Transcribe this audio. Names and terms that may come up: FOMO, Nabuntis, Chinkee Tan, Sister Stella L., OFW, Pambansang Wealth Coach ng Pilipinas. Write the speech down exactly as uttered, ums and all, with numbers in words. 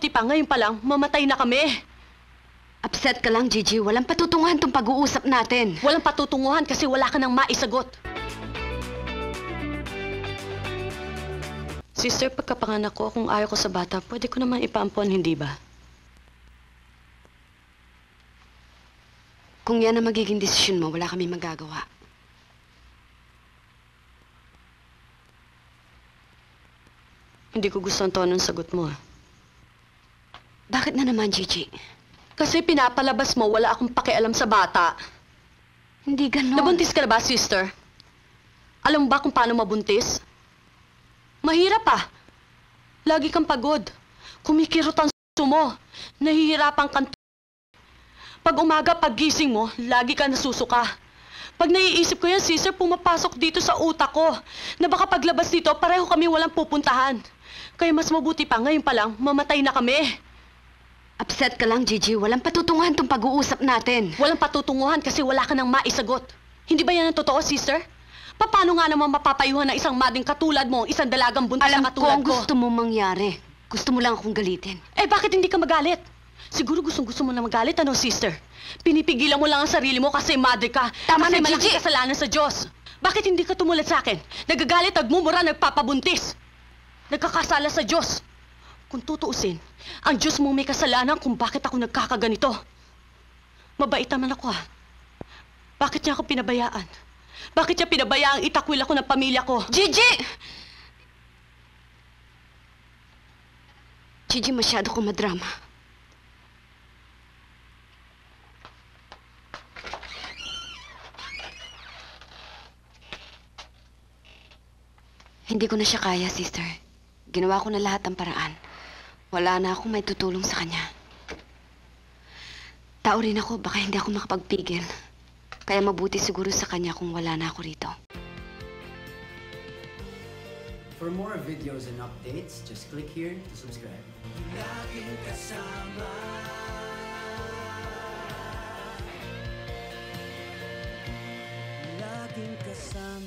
Mabuti pa, ngayon pa lang, mamatay na kami. Upset ka lang, Gigi. Walang patutunguhan tong pag-uusap natin. Walang patutunguhan kasi wala ka nang maisagot. Sister, pagkapanganak ko, kung ayaw ko sa bata, pwede ko naman ipaampuan, hindi ba? Kung yan ang magiging desisyon mo, wala kami magagawa. Hindi ko gusto ang tono ng sagot mo, ah. Bakit na naman, Gigi? Kasi pinapalabas mo, wala akong pakialam sa bata. Hindi ganon. Nabuntis ka na ba, sister? Alam mo ba kung paano mabuntis? Mahirap ah. Lagi kang pagod. Kumikirot ang s*** mo. Nahihirapan kang t***. Pag umaga, pag gising mo, lagi ka nasusuka. Pag naiisip ko yan, sister, pumapasok dito sa utak ko. Na baka paglabas dito, pareho kami walang pupuntahan. Kaya mas mabuti pa, ngayon pa lang, mamatay na kami. Upset ka lang, Gigi. Walang patutunguhan tong pag-uusap natin. Walang patutunguhan kasi wala ka nang maisagot. Hindi ba yan ang totoo, sister? Paano nga naman mapapayuhan ng isang mading katulad mo, isang dalagang buntis na katulad ko? Alam ko gusto mo mangyari. Gusto mo lang akong galitin. Eh, bakit hindi ka magalit? Siguro gustong-gusto mo na magalit, ano, sister? Pinipigilan mo lang ang sarili mo kasi madre ka. Tama na, Gigi. Kasi malaki kasalanan sa Diyos. Bakit hindi ka tumulad sa akin? Nagagalit, nagmumura, nagpapabuntis. Nagkakasala sa Diyos. Kung tutuusin, ang Diyos mo may kasalanan kung bakit ako nagkakaganito. Mabait naman ako, ah. Bakit niya ako pinabayaan? Bakit niya pinabayaan itakwil ako ng pamilya ko? Gigi! Gigi, masyado ko madrama. Hindi ko na siya kaya, sister. Ginawa ko na lahat ang paraan. Wala na akong may tutulong sa kanya. Tao rin ako, baka hindi ako makapagpigil. Kaya mabuti siguro sa kanya kung wala na ako rito. For more videos and updates, just click here to subscribe. Laging kasama. Laging kasama.